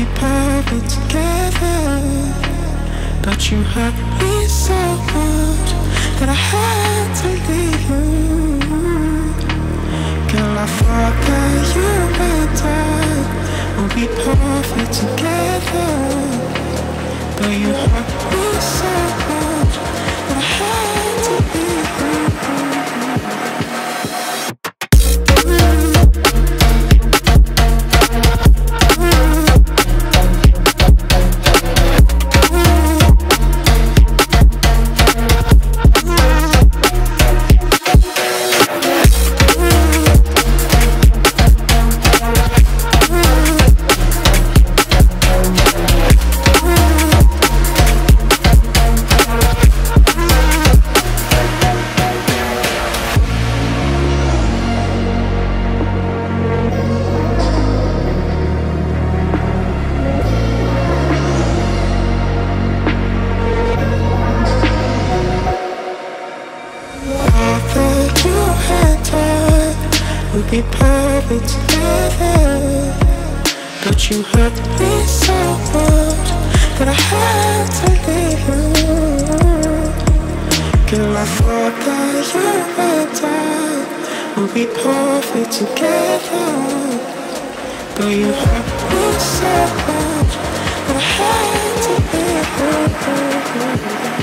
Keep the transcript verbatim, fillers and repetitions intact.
be perfect together, but you hurt me so much that I had to leave you. Girl, I thought that you would die, we'll be perfect together, but you hurt me so much that I had to leave you. We'll be perfect together, but you hurt me so much that I had to leave you. Girl, I thought that you would die, we'll be perfect together, but you hurt me so much that I had to leave you.